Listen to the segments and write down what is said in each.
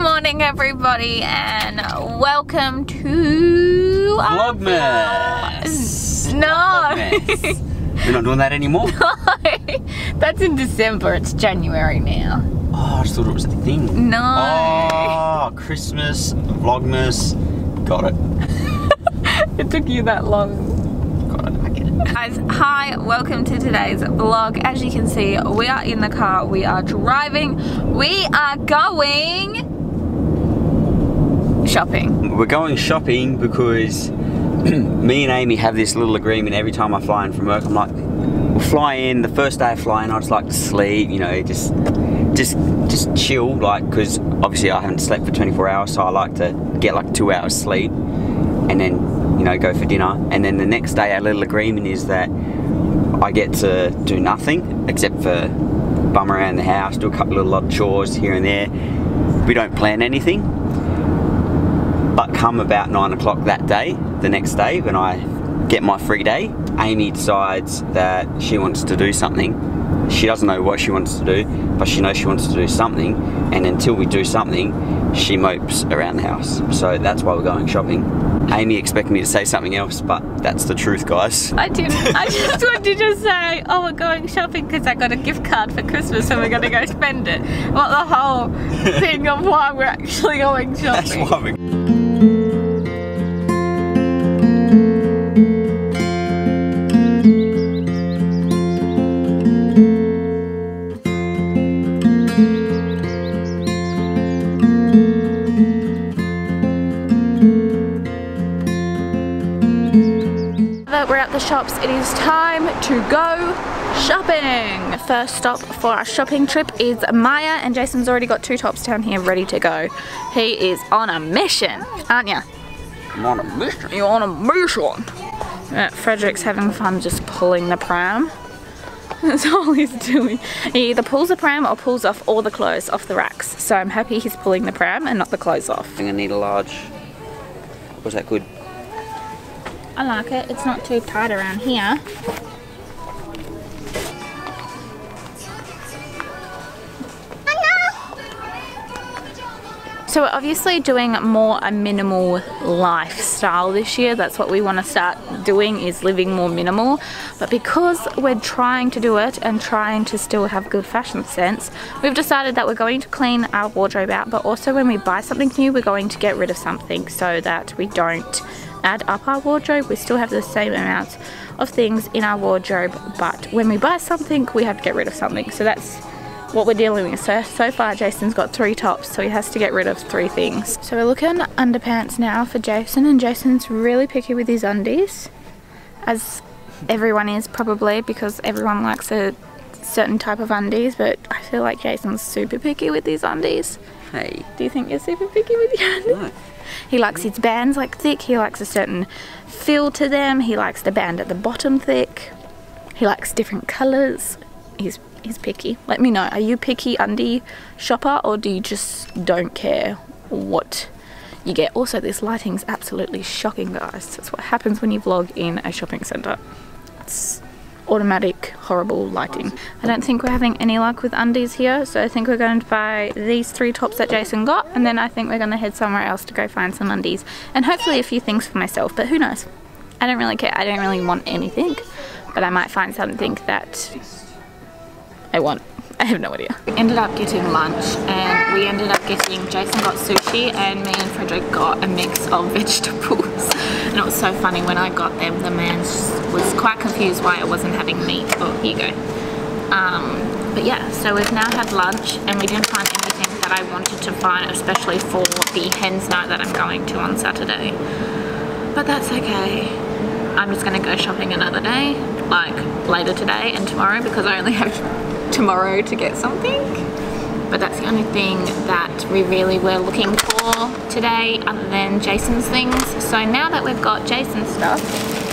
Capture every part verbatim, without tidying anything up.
Morning everybody and welcome to Vlogmas! No! Vlogmas. We're not doing that anymore? No! That's in December, it's January now. Oh, I just thought it was a thing. No! Oh, Christmas, Vlogmas, got it. It took you that long. Got it, I get it. Guys, hi, welcome to today's vlog. As you can see, we are in the car, we are driving, we are going shopping. We're going shopping because me and Amy have this little agreement every time I fly in from work. I'm like, we'll fly in, the first day I fly in I just like to sleep, you know, just just just chill, like, because obviously I haven't slept for twenty-four hours, so I like to get like two hours sleep and then, you know, go for dinner. And then the next day our little agreement is that I get to do nothing except for bum around the house, do a couple of little chores here and there. We don't plan anything. But come about nine o'clock that day, the next day, when I get my free day, Amy decides that she wants to do something. She doesn't know what she wants to do, but she knows she wants to do something. And until we do something, she mopes around the house. So that's why we're going shopping. Amy expected me to say something else, but that's the truth, guys. I didn't. I just wanted to just say, oh, we're going shopping because I got a gift card for Christmas and we're going to go spend it. Not the whole thing of why we're actually going shopping. That's why we're shops. It is time to go shopping. The first stop for our shopping trip is Maya, and Jason's already got two tops down here ready to go. He is on a mission, aren't you? I'm on a mission. You're on a mission. Uh, Frederick's having fun just pulling the pram. That's all he's doing. He either pulls the pram or pulls off all the clothes off the racks. So I'm happy he's pulling the pram and not the clothes off. I think I need a large. Was that good? I like it, it's not too tight around here. Hello. So we're obviously doing more a minimal lifestyle this year. That's what we want to start doing, is living more minimal. But because we're trying to do it and trying to still have good fashion sense, we've decided that we're going to clean our wardrobe out, but also when we buy something new, we're going to get rid of something so that we don't add up our wardrobe. We still have the same amount of things in our wardrobe, but when we buy something we have to get rid of something. So that's what we're dealing with. So, so far Jason's got three tops, so he has to get rid of three things. So we're looking at underpants now for Jason, and Jason's really picky with his undies, as everyone is probably, because everyone likes a certain type of undies, but I feel like Jason's super picky with his undies. Hey. Do you think you're super picky with your undies? No. He likes his bands like thick, he likes a certain feel to them, he likes the band at the bottom thick, he likes different colours. He's he's picky. Let me know, are you picky undie shopper, or do you just don't care what you get? Also, this lighting's absolutely shocking, guys. That's what happens when you vlog in a shopping centre. It's automatic horrible lighting. I don't think we're having any luck with undies here, so I think we're going to buy these three tops that Jason got, and then I think we're going to head somewhere else to go find some undies and hopefully a few things for myself, but who knows. I don't really care. I don't really want anything, but I might find something that I want. I have no idea. We ended up getting lunch, and we ended up getting, Jason got sushi and me and Frederick got a mix of vegetables. And it was so funny, when I got them, the man was quite confused why I wasn't having meat. Oh, here you go. Um, but yeah, so we've now had lunch and we didn't find anything that I wanted to find, especially for the hen's night that I'm going to on Saturday. But that's okay. I'm just gonna go shopping another day, like later today and tomorrow, because I only have tomorrow to get something. But that's the only thing that we really were looking for today, other than Jason's things. So now that we've got Jason's stuff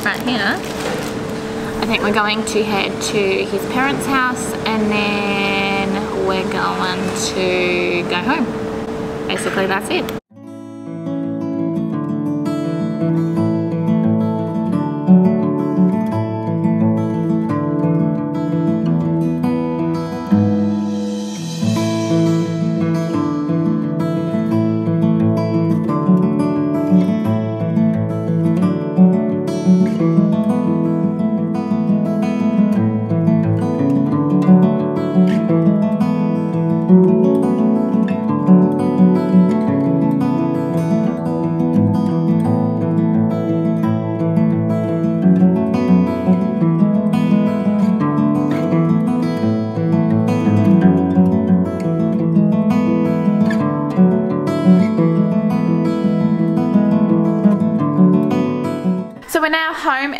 right here, I think we're going to head to his parents' house and then we're going to go home. Basically that's it.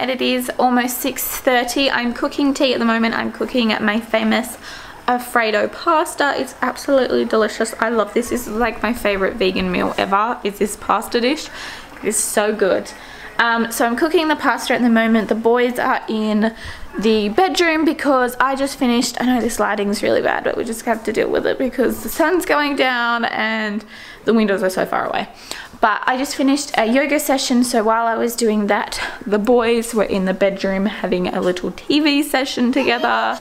and it is almost six thirty. I'm cooking tea at the moment. I'm cooking my famous Alfredo pasta. It's absolutely delicious. I love this. This is like my favorite vegan meal ever, is this pasta dish. It's so good. Um, so I'm cooking the pasta at the moment. The boys are in the bedroom because I just finished, I know this lighting's really bad, but we just have to deal with it because the sun's going down and the windows are so far away. But I just finished a yoga session, so while I was doing that, the boys were in the bedroom having a little T V session together.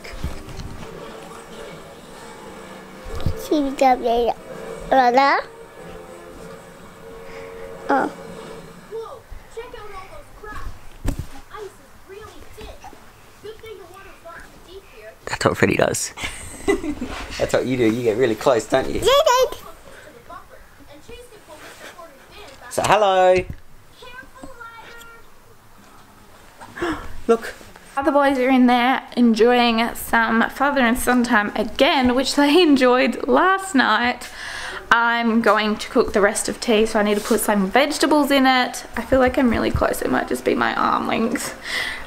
T V brother. Oh. That's what Freddie does. That's what you do, you get really close, don't you? So hello! Look! Other boys are in there enjoying some father and son time again, which they enjoyed last night. I'm going to cook the rest of tea, so I need to put some vegetables in it. I feel like I'm really close. It might just be my arm length.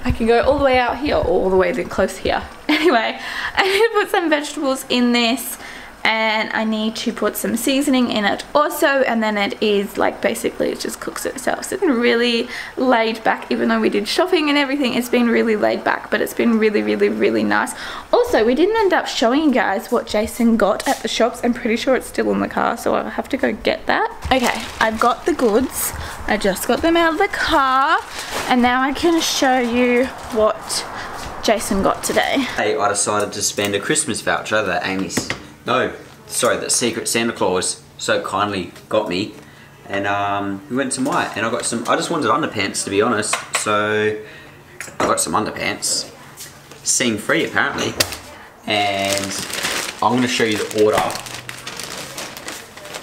I can go all the way out here, or all the way there close here. Anyway, I need to put some vegetables in this, and I need to put some seasoning in it also, and then it is like basically it just cooks itself. So it's been really laid back, even though we did shopping and everything. It's been really laid back, but it's been really really really nice. Also, we didn't end up showing you guys what Jason got at the shops. I'm pretty sure it's still in the car, so I'll have to go get that. Okay, I've got the goods. I just got them out of the car, and now I can show you what Jason got today. Hey, I decided to spend a Christmas voucher that Amy's No, sorry, that Secret Santa Claus so kindly got me, and um, we went to Myer, and I got some, I just wanted underpants to be honest, so I got some underpants, seam free apparently, and I'm going to show you the order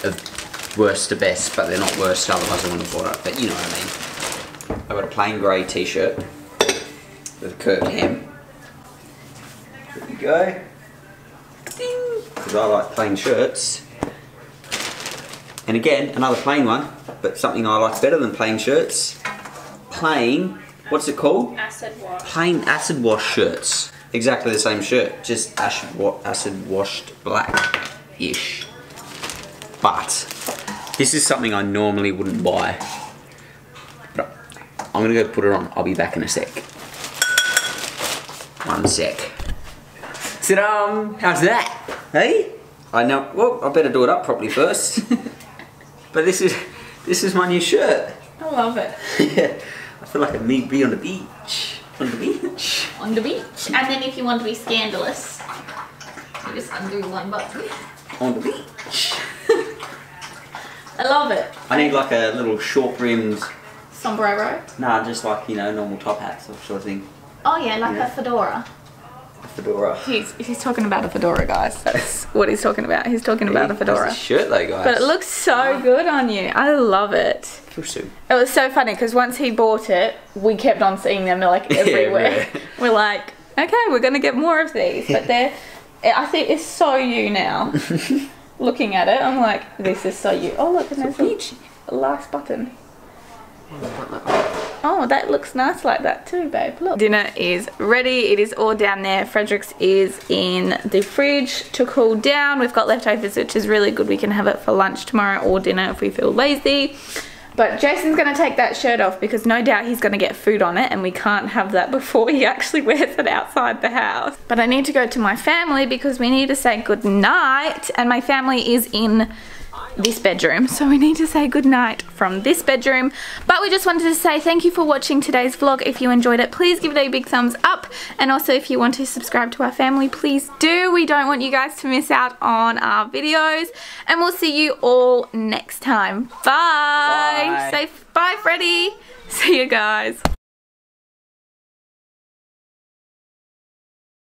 of worst to best, but they're not worst, otherwise I wouldn't have bought it, but you know what I mean. I got a plain grey t-shirt with a curved hem, there you go. Because I like plain shirts, and again another plain one, but something I like better than plain shirts, plain, what's it called? Acid wash. Plain acid wash shirts, exactly the same shirt, just acid, wa acid washed black-ish, but this is something I normally wouldn't buy, but I'm going to go put it on, I'll be back in a sec, one sec. Ta-da! How's that? Hey? I know. Well, I better do it up properly first. But this is this is my new shirt. I love it. Yeah, I feel like a need be on the beach. On the beach. On the beach. And then if you want to be scandalous, you just undo one button. On the beach. I love it. I need like a little short brimmed sombrero. Nah, just like, you know, normal top hats or sort of thing. Oh yeah, like yeah. a fedora. Fedora. He's, he's talking about a fedora, guys. That's what he's talking about. He's talking about a fedora. Nice shirt though, guys. But it looks so good on you. I love it. It was so funny because once he bought it, we kept on seeing them like everywhere. Yeah, we're like, okay, we're gonna get more of these. But they're, I think it's so you now. Looking at it, I'm like, this is so you. Oh look, and there's a, a last button. Oh, that looks nice like that too, babe. Look. Dinner is ready. It is all down there. Frederick's is in the fridge to cool down. We've got leftovers, which is really good. We can have it for lunch tomorrow or dinner if we feel lazy. But Jason's going to take that shirt off because no doubt he's going to get food on it, and we can't have that before he actually wears it outside the house. But I need to go to my family because we need to say good night, and my family is in this bedroom, so we need to say goodnight from this bedroom. But we just wanted to say thank you for watching today's vlog. If you enjoyed it, please give it a big thumbs up, and also if you want to subscribe to our family, please do. We don't want you guys to miss out on our videos, and we'll see you all next time. Bye, bye. Say bye, Freddie. See you guys.